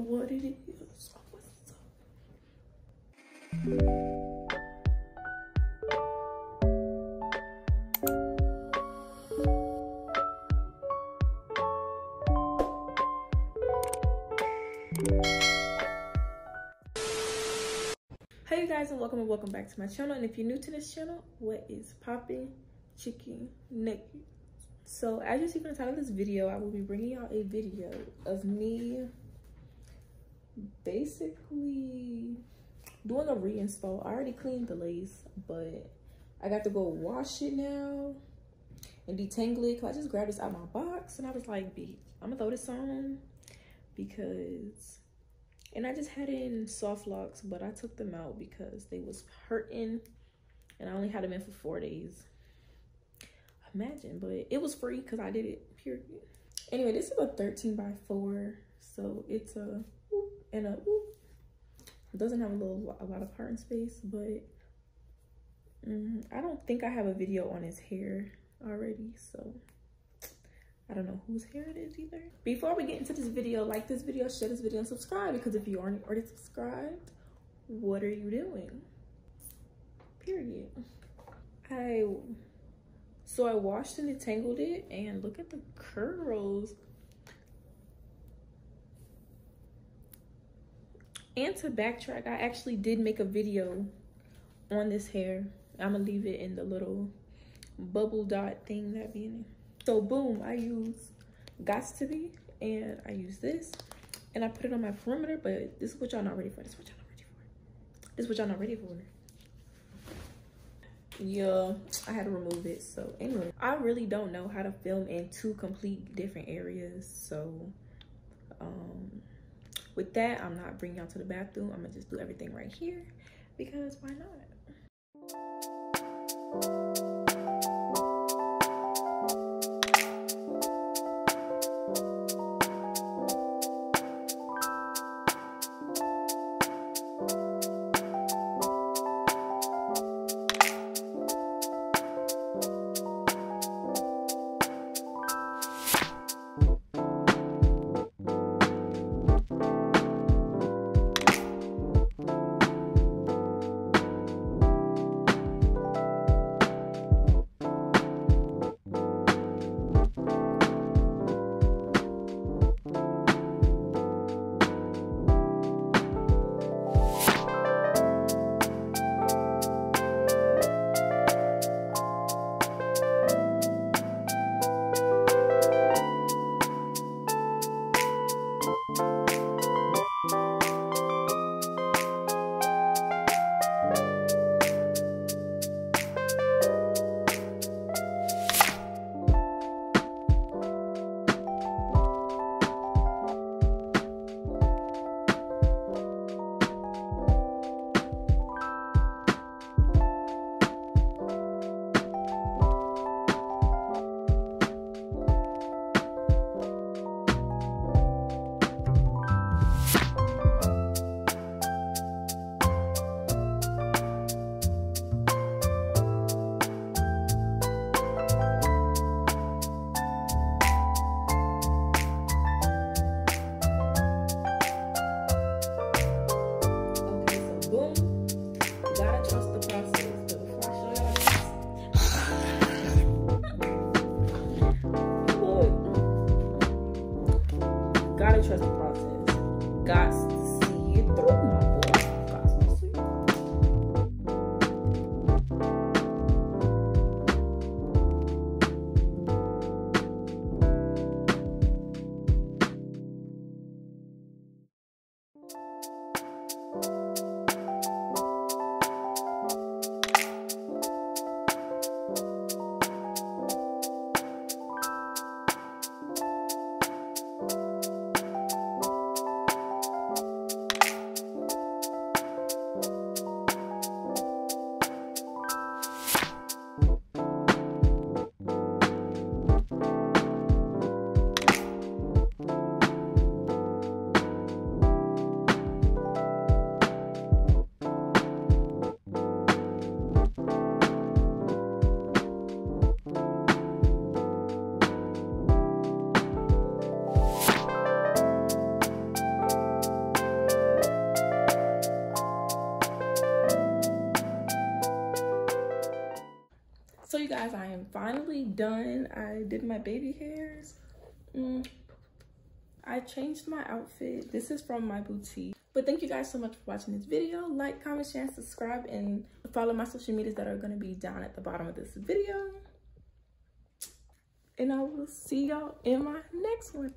what it is. Hey guys, and welcome back to my channel. And if you're new to this channel, what is poppin'? Chicken naked. So as you see from the title of this video, I will be bringing y'all a video of me basically doing a reinspo. I already cleaned the lace, but I got to go wash it now and detangle it, because I just grabbed this out of my box and I was like, bitch, I'm gonna throw this on because, and I just had it in soft locks, but I took them out because they was hurting and I only had them in for 4 days. Imagine, but it was free because I did it, period. Anyway, this is a 13 by 4, so it's a whoop and a whoop. It doesn't have a lot of parting space, but I don't think I have a video on his hair already, so I don't know whose hair it is either. Before we get into this video, like this video, share this video, and subscribe, because if you aren't already subscribed, what are you doing? Period. So I washed and detangled it, and look at the curls. And to backtrack, I actually did make a video on this hair. I'm gonna leave it in the little bubble dot thing that be in it. So boom, I use Got2b, and I use this, and I put it on my perimeter, but this is what y'all not ready for. This is what y'all not ready for. This is what y'all not ready for. Yeah, I had to remove it. So anyway, I really don't know how to film in 2 complete different areas, so with that, I'm not bringing y'all to the bathroom. I'm gonna just do everything right here because why not? So you guys, I am finally done. I did my baby hairs. I changed my outfit. This is from my boutique. But thank you guys so much for watching this video. Like, comment, share, and subscribe, and follow my social medias that are going to be down at the bottom of this video. And I will see y'all in my next one.